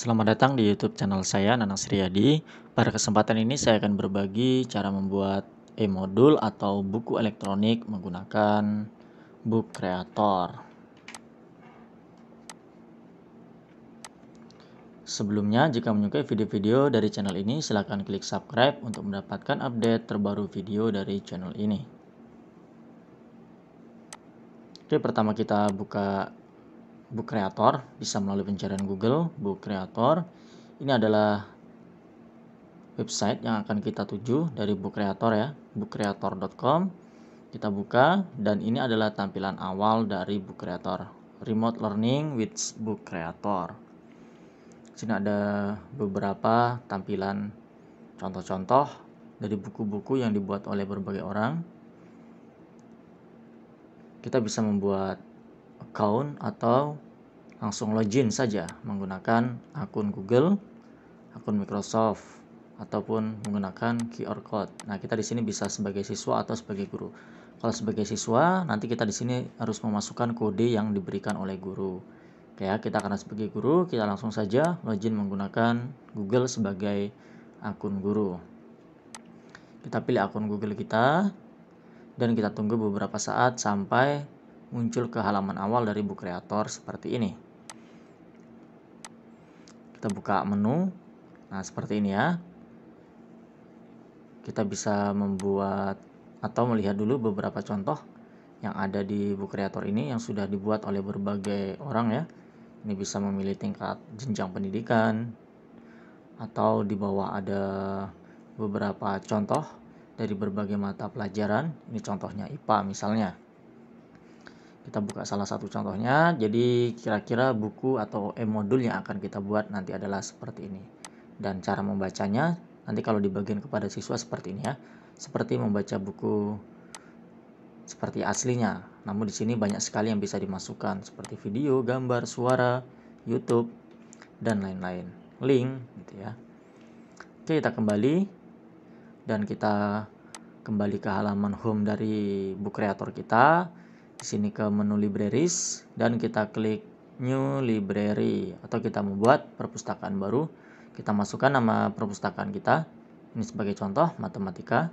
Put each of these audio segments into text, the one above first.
Selamat datang di YouTube channel saya, Nanang Sriyadi. Pada kesempatan ini saya akan berbagi cara membuat e-modul atau buku elektronik menggunakan Book Creator. Sebelumnya, jika menyukai video-video dari channel ini, silakan klik subscribe untuk mendapatkan update terbaru video dari channel ini. Oke, pertama kita buka Book Creator, bisa melalui pencarian Google. Book Creator ini adalah website yang akan kita tuju dari Book Creator, ya, bookcreator.com. Kita buka, dan ini adalah tampilan awal dari Book Creator. Remote Learning with Book Creator. Sini ada beberapa tampilan contoh-contoh dari buku-buku yang dibuat oleh berbagai orang. Kita bisa membuat account atau langsung login saja menggunakan akun Google, akun Microsoft, ataupun menggunakan QR code. Nah, kita di sini bisa sebagai siswa atau sebagai guru. Kalau sebagai siswa, nanti kita di sini harus memasukkan kode yang diberikan oleh guru. Oke, ya, kita karena sebagai guru, kita langsung saja login menggunakan Google sebagai akun guru. Kita pilih akun Google kita dan kita tunggu beberapa saat sampai muncul ke halaman awal dari Book Creator seperti ini. Kita buka menu. Nah, seperti ini, ya. Kita bisa membuat atau melihat dulu beberapa contoh yang ada di Book Creator ini yang sudah dibuat oleh berbagai orang, ya. Ini bisa memilih tingkat jenjang pendidikan, atau di bawah ada beberapa contoh dari berbagai mata pelajaran. Ini contohnya IPA misalnya. Kita buka salah satu contohnya. Jadi kira-kira buku atau e-modul yang akan kita buat nanti adalah seperti ini. Dan cara membacanya nanti kalau dibagikan kepada siswa seperti ini, ya. Seperti membaca buku seperti aslinya. Namun di sini banyak sekali yang bisa dimasukkan, seperti video, gambar, suara, YouTube, dan lain-lain. Link gitu, ya. Oke, kita kembali dan kita kembali ke halaman home dari Book Creator kita. Di sini ke menu libraries dan kita klik new library atau kita membuat perpustakaan baru. Kita masukkan nama perpustakaan kita. Ini sebagai contoh matematika.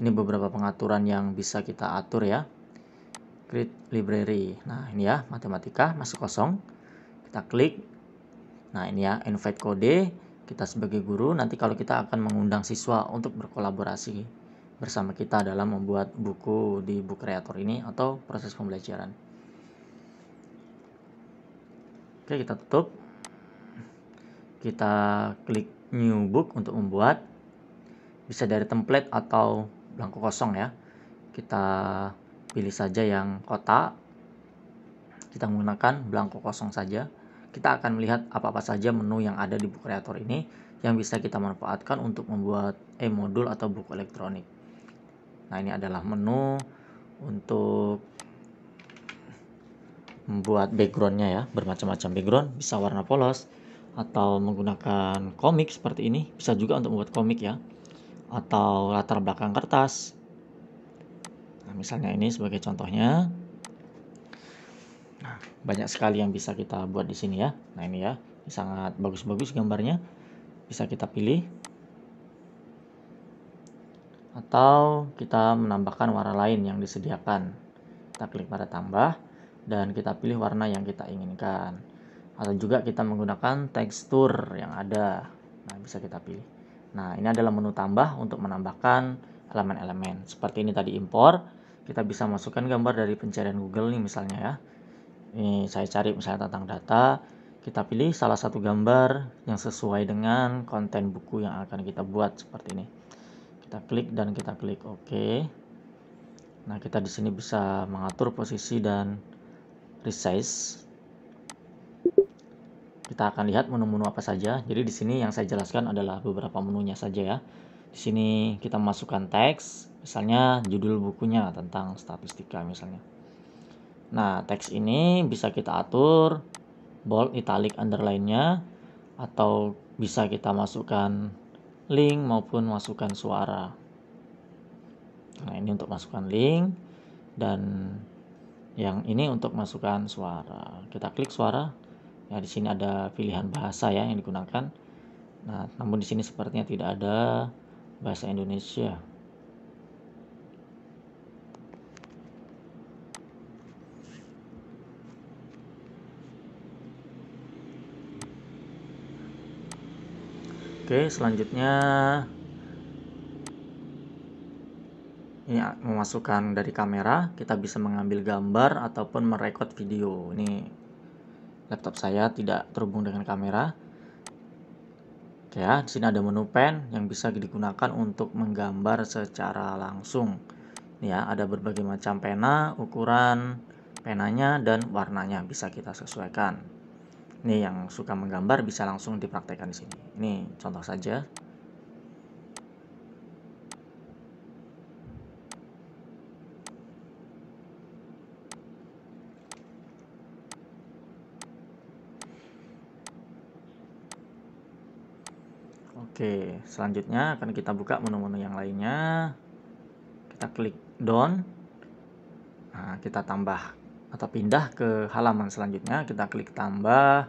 Ini beberapa pengaturan yang bisa kita atur, ya. Create library. Nah, ini ya matematika masih kosong. Kita klik. Nah, ini ya invite kode. Kita sebagai guru nanti kalau kita akan mengundang siswa untuk berkolaborasi bersama kita dalam membuat buku di Book Creator ini atau proses pembelajaran. Oke, kita tutup. Kita klik new book untuk membuat. Bisa dari template atau blanko kosong, ya. Kita pilih saja yang kotak. Kita menggunakan blanko kosong saja. Kita akan melihat apa-apa saja menu yang ada di Book Creator ini yang bisa kita manfaatkan untuk membuat e-modul atau buku elektronik. Nah, ini adalah menu untuk membuat backgroundnya, ya, bermacam-macam background, bisa warna polos atau menggunakan komik seperti ini, bisa juga untuk membuat komik, ya, atau latar belakang kertas. Nah, misalnya ini sebagai contohnya. Nah, banyak sekali yang bisa kita buat di sini, ya. Nah, ini ya, ini sangat bagus-bagus gambarnya, bisa kita pilih. Atau kita menambahkan warna lain yang disediakan. Kita klik pada tambah dan kita pilih warna yang kita inginkan. Atau juga kita menggunakan tekstur yang ada. Nah, bisa kita pilih. Nah, ini adalah menu tambah untuk menambahkan elemen-elemen. Seperti ini tadi impor, kita bisa masukkan gambar dari pencarian Google nih misalnya, ya. Ini saya cari misalnya tentang data. Kita pilih salah satu gambar yang sesuai dengan konten buku yang akan kita buat seperti ini. Kita klik dan kita klik OK. Nah, kita di sini bisa mengatur posisi dan resize. Kita akan lihat menu-menu apa saja. Jadi di sini yang saya jelaskan adalah beberapa menunya saja, ya. Di sini kita masukkan teks, misalnya judul bukunya tentang statistika misalnya. Nah, teks ini bisa kita atur bold, italic, underline-nya, atau bisa kita masukkan link maupun masukkan suara. Nah, ini untuk masukkan link dan yang ini untuk masukkan suara. Kita klik suara Nah, di sini ada pilihan bahasa ya yang digunakan. Nah, namun di sini sepertinya tidak ada bahasa Indonesia. Oke, selanjutnya ini memasukkan dari kamera, kita bisa mengambil gambar ataupun merekod video. Ini laptop saya tidak terhubung dengan kamera. Oke ya, di sini ada menu pen yang bisa digunakan untuk menggambar secara langsung. Ini ya, ada berbagai macam pena, ukuran penanya dan warnanya bisa kita sesuaikan. Ini yang suka menggambar bisa langsung dipraktekkan di sini. Ini contoh saja. Oke, selanjutnya akan kita buka menu-menu yang lainnya. Kita klik down. Nah, kita tambah atau pindah ke halaman selanjutnya, kita klik tambah,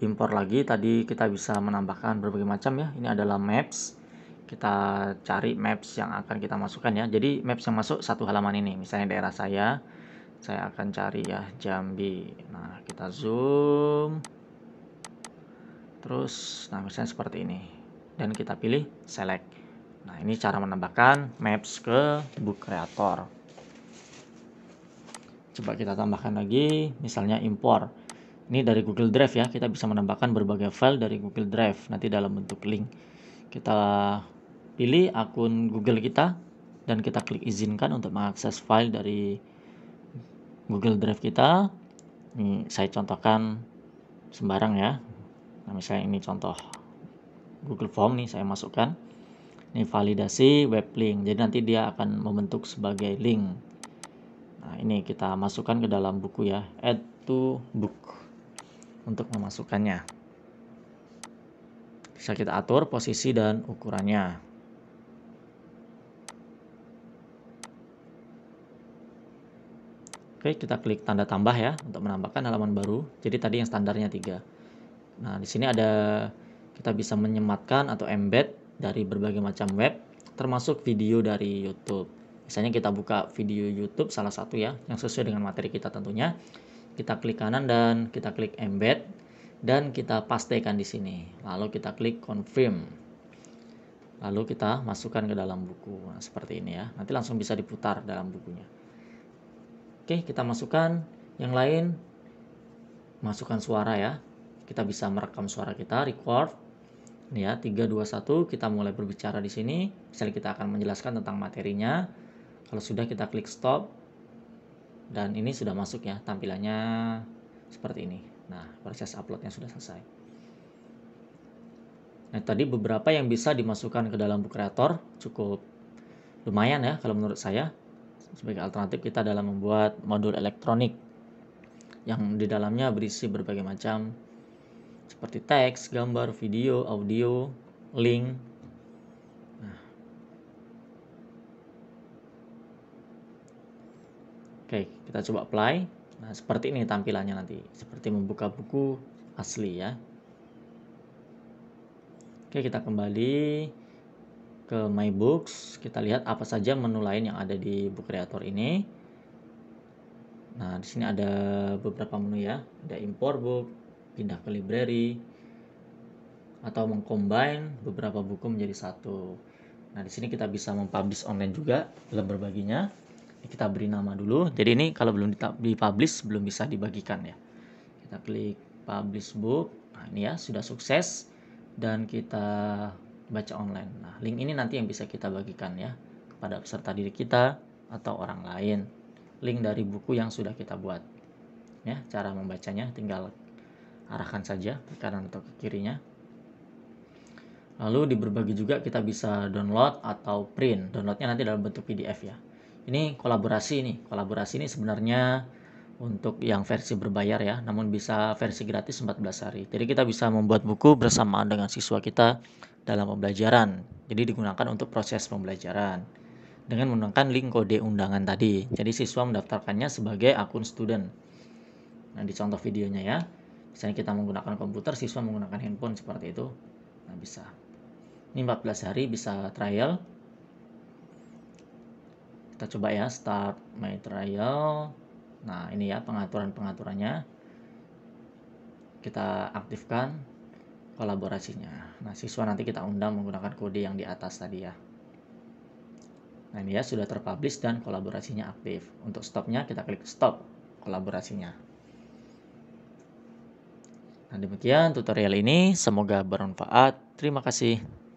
impor lagi. Tadi kita bisa menambahkan berbagai macam ya. Ini adalah maps, kita cari maps yang akan kita masukkan ya. Jadi maps yang masuk satu halaman ini, misalnya daerah saya akan cari ya Jambi. Nah, kita zoom terus, nah misalnya seperti ini, dan kita pilih select. Nah, ini cara menambahkan maps ke Book Creator. Coba kita tambahkan lagi, misalnya impor. Ini dari Google Drive ya, kita bisa menambahkan berbagai file dari Google Drive, nanti dalam bentuk link. Kita pilih akun Google kita, dan kita klik izinkan untuk mengakses file dari Google Drive kita. Ini saya contohkan sembarang ya. Nah, misalnya ini contoh Google Form nih, saya masukkan. Ini validasi web link, jadi nanti dia akan membentuk sebagai link. Nah, ini kita masukkan ke dalam buku ya, add to book untuk memasukkannya. Bisa kita atur posisi dan ukurannya. Oke, kita klik tanda tambah ya untuk menambahkan halaman baru. Jadi tadi yang standarnya 3. Nah, di sini ada kita bisa menyematkan atau embed dari berbagai macam web, termasuk video dari YouTube. Misalnya kita buka video YouTube salah satu ya, yang sesuai dengan materi kita tentunya. Kita klik kanan dan kita klik embed, dan kita pastekan di sini. Lalu kita klik confirm. Lalu kita masukkan ke dalam buku. Nah, seperti ini ya. Nanti langsung bisa diputar dalam bukunya. Oke, kita masukkan yang lain. Masukkan suara ya. Kita bisa merekam suara kita, record. Ini ya, 3, 2, 1, kita mulai berbicara di sini. Misalnya kita akan menjelaskan tentang materinya. Kalau sudah, kita klik stop, dan ini sudah masuk ya, tampilannya seperti ini. Nah, proses uploadnya sudah selesai. Nah, tadi beberapa yang bisa dimasukkan ke dalam Book Creator, cukup lumayan ya kalau menurut saya, sebagai alternatif kita dalam membuat modul elektronik yang di dalamnya berisi berbagai macam seperti teks, gambar, video, audio, link. Oke, kita coba apply. Nah, seperti ini tampilannya nanti. Seperti membuka buku asli ya. Oke, kita kembali ke My Books. Kita lihat apa saja menu lain yang ada di Book Creator ini. Nah, di sini ada beberapa menu ya. Ada import book, pindah ke library, atau mengcombine beberapa buku menjadi satu. Nah, di sini kita bisa mempublish online juga dalam berbaginya. Kita beri nama dulu. Jadi ini kalau belum dipublish belum bisa dibagikan ya. Kita klik publish book. Nah, ini ya sudah sukses dan kita baca online. Nah, link ini nanti yang bisa kita bagikan ya kepada peserta didik kita atau orang lain. Link dari buku yang sudah kita buat. Ya, cara membacanya tinggal arahkan saja ke kanan atau ke kirinya. Lalu di berbagi juga kita bisa download atau print. Downloadnya nanti dalam bentuk PDF ya. Ini kolaborasi nih. Kolaborasi ini sebenarnya untuk yang versi berbayar ya, namun bisa versi gratis 14 hari. Jadi kita bisa membuat buku bersamaan dengan siswa kita dalam pembelajaran. Jadi digunakan untuk proses pembelajaran dengan menggunakan link kode undangan tadi. Jadi siswa mendaftarkannya sebagai akun student. Nah, di contoh videonya ya. Misalnya kita menggunakan komputer, siswa menggunakan handphone, seperti itu. Nah, bisa. Ini 14 hari bisa trial. Kita coba ya, start my trial. Nah, ini ya pengaturan-pengaturannya. Kita aktifkan kolaborasinya. Nah, siswa nanti kita undang menggunakan kode yang di atas tadi ya. Nah, ini ya sudah terpublish dan kolaborasinya aktif. Untuk stopnya kita klik stop kolaborasinya. Nah, demikian tutorial ini. Semoga bermanfaat. Terima kasih.